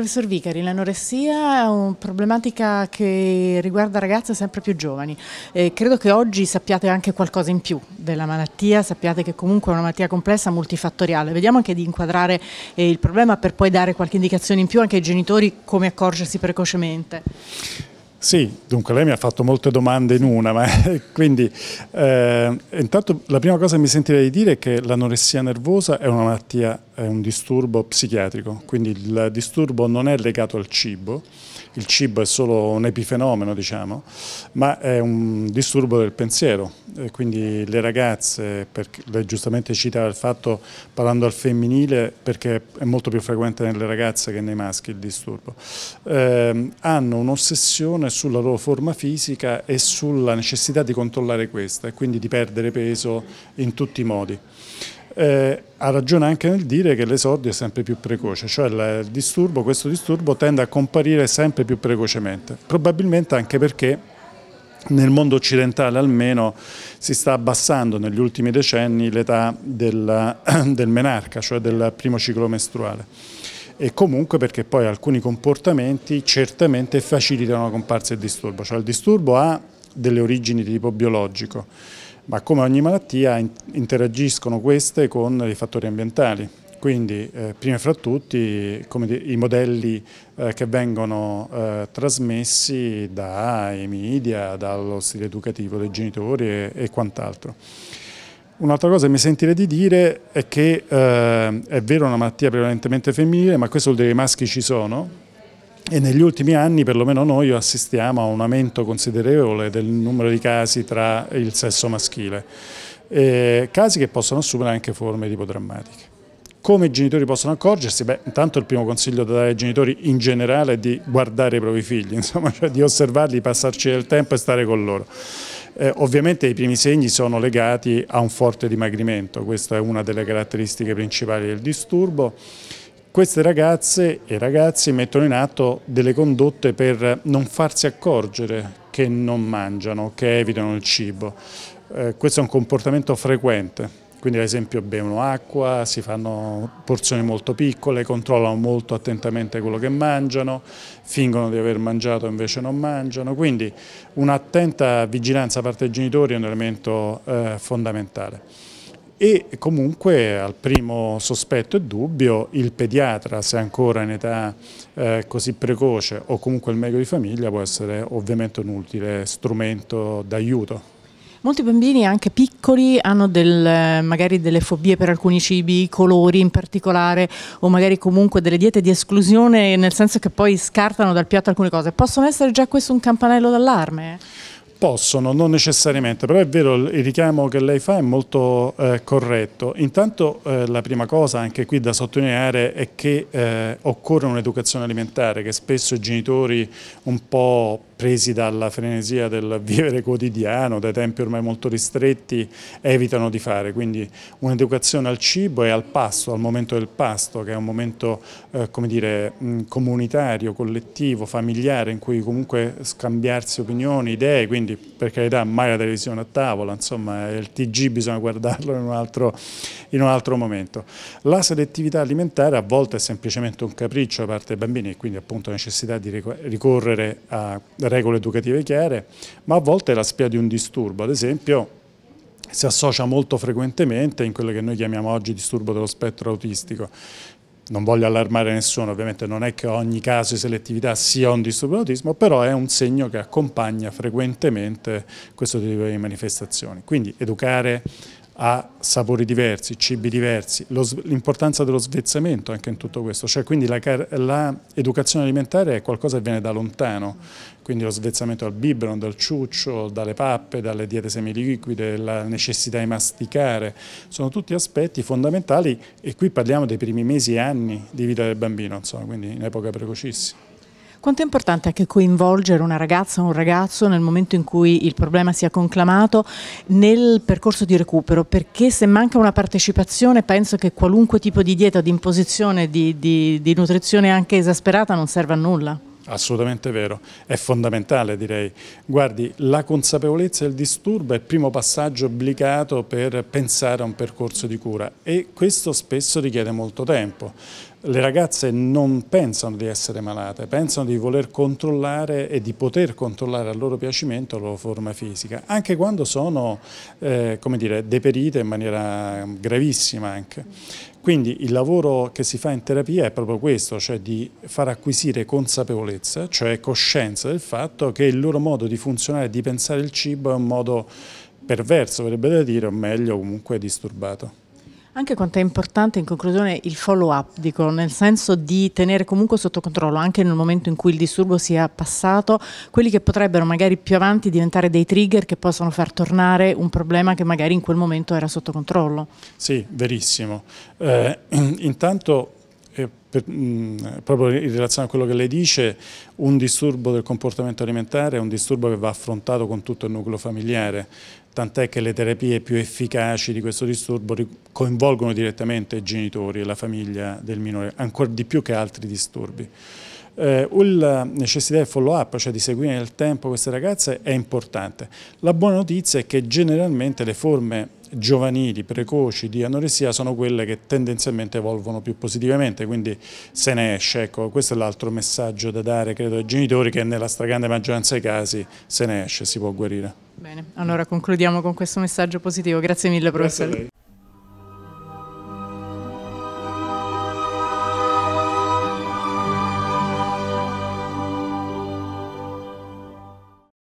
Professor Vicari, l'anoressia è una problematica che riguarda ragazze sempre più giovani. Credo che oggi sappiate anche qualcosa in più della malattia, sappiate che comunque è una malattia complessa, multifattoriale. Vediamo anche di inquadrare il problema per poi dare qualche indicazione in più anche ai genitori come accorgersi precocemente. Sì, dunque lei mi ha fatto molte domande in una, ma quindi intanto la prima cosa che mi sentirei di dire è che l'anoressia nervosa è una malattia, è un disturbo psichiatrico, quindi il disturbo non è legato al cibo, il cibo è solo un epifenomeno, diciamo, ma è un disturbo del pensiero, quindi le ragazze, perché lei giustamente citava il fatto, parlando al femminile, perché è molto più frequente nelle ragazze che nei maschi il disturbo, hanno un'ossessione sulla loro forma fisica e sulla necessità di controllare questa e quindi di perdere peso in tutti i modi. Ha ragione anche nel dire che l'esordio è sempre più precoce, cioè questo disturbo tende a comparire sempre più precocemente, probabilmente anche perché nel mondo occidentale almeno si sta abbassando negli ultimi decenni l'età del menarca, cioè del primo ciclo mestruale. E comunque perché poi alcuni comportamenti certamente facilitano la comparsa del disturbo, cioè il disturbo ha delle origini di tipo biologico, ma come ogni malattia interagiscono queste con i fattori ambientali. Quindi, prima fra tutti, come i modelli che vengono trasmessi dai media, dallo stile educativo dei genitori e quant'altro. Un'altra cosa che mi sentirei di dire è che è vero una malattia prevalentemente femminile, ma questo vuol dire che i maschi ci sono, e negli ultimi anni, perlomeno noi, assistiamo a un aumento considerevole del numero di casi tra il sesso maschile, casi che possono assumere anche forme tipo drammatiche. Come i genitori possono accorgersi? Beh, intanto il primo consiglio da dare ai genitori in generale è di guardare i propri figli, insomma, cioè di osservarli, passarci del tempo e stare con loro. Ovviamente i primi segni sono legati a un forte dimagrimento, questa è una delle caratteristiche principali del disturbo. Queste ragazze e ragazzi mettono in atto delle condotte per non farsi accorgere che non mangiano, che evitano il cibo. Questo è un comportamento frequente, quindi ad esempio bevono acqua, si fanno porzioni molto piccole, controllano molto attentamente quello che mangiano, fingono di aver mangiato e invece non mangiano, quindi un'attenta vigilanza da parte dei genitori è un elemento fondamentale. E comunque al primo sospetto e dubbio il pediatra, se ancora in età così precoce, o comunque il medico di famiglia, può essere ovviamente un utile strumento d'aiuto. Molti bambini, anche piccoli, hanno magari delle fobie per alcuni cibi, i colori in particolare, o magari comunque delle diete di esclusione, nel senso che poi scartano dal piatto alcune cose. Possono essere già questo un campanello d'allarme? Possono, non necessariamente, però è vero, il richiamo che lei fa è molto corretto. Intanto la prima cosa anche qui da sottolineare è che occorre un'educazione alimentare che spesso i genitori, un po' presi dalla frenesia del vivere quotidiano, dai tempi ormai molto ristretti, evitano di fare. Quindi un'educazione al cibo e al pasto, al momento del pasto, che è un momento come dire, comunitario, collettivo, familiare, in cui comunque scambiarsi opinioni, idee, quindi per carità mai la televisione a tavola, insomma il TG bisogna guardarlo in un altro momento. La selettività alimentare a volte è semplicemente un capriccio da parte dei bambini e quindi appunto la necessità di ricorrere a regole educative chiare, ma a volte è la spia di un disturbo, ad esempio si associa molto frequentemente in quello che noi chiamiamo oggi disturbo dello spettro autistico. Non voglio allarmare nessuno, ovviamente non è che ogni caso di selettività sia un disturbo d'autismo, però è un segno che accompagna frequentemente questo tipo di manifestazioni. Quindi educare a sapori diversi, cibi diversi, l'importanza dello svezzamento anche in tutto questo, cioè quindi l'educazione alimentare è qualcosa che viene da lontano, quindi lo svezzamento dal biberon, dal ciuccio, dalle pappe, dalle diete semiliquide, la necessità di masticare, sono tutti aspetti fondamentali e qui parliamo dei primi mesi e anni di vita del bambino, insomma, quindi in epoca precocissima. Quanto è importante anche coinvolgere una ragazza o un ragazzo nel momento in cui il problema sia conclamato nel percorso di recupero, perché se manca una partecipazione penso che qualunque tipo di dieta o di imposizione di nutrizione anche esasperata non serva a nulla. Assolutamente vero, è fondamentale direi. Guardi, la consapevolezza del disturbo è il primo passaggio obbligato per pensare a un percorso di cura e questo spesso richiede molto tempo. Le ragazze non pensano di essere malate, pensano di voler controllare e di poter controllare a loro piacimento la loro forma fisica, anche quando sono come dire, deperite in maniera gravissima anche. Quindi il lavoro che si fa in terapia è proprio questo, cioè di far acquisire consapevolezza, cioè coscienza del fatto che il loro modo di funzionare e di pensare il cibo è un modo perverso, verrebbe da dire, o meglio comunque disturbato. Anche quanto è importante in conclusione il follow-up, dico, nel senso di tenere comunque sotto controllo, anche nel momento in cui il disturbo sia passato, quelli che potrebbero magari più avanti diventare dei trigger che possono far tornare un problema che magari in quel momento era sotto controllo. Sì, verissimo. Intanto, proprio in relazione a quello che lei dice, un disturbo del comportamento alimentare è un disturbo che va affrontato con tutto il nucleo familiare. Tant'è che le terapie più efficaci di questo disturbo coinvolgono direttamente i genitori e la famiglia del minore, ancora di più che altri disturbi. La necessità di follow-up, cioè di seguire nel tempo queste ragazze, è importante. La buona notizia è che generalmente le forme giovanili, precoci di anoressia sono quelle che tendenzialmente evolvono più positivamente, quindi se ne esce. Ecco, questo è l'altro messaggio da dare, credo, ai genitori, che nella stragrande maggioranza dei casi se ne esce, si può guarire. Bene, allora concludiamo con questo messaggio positivo. Grazie mille, professore.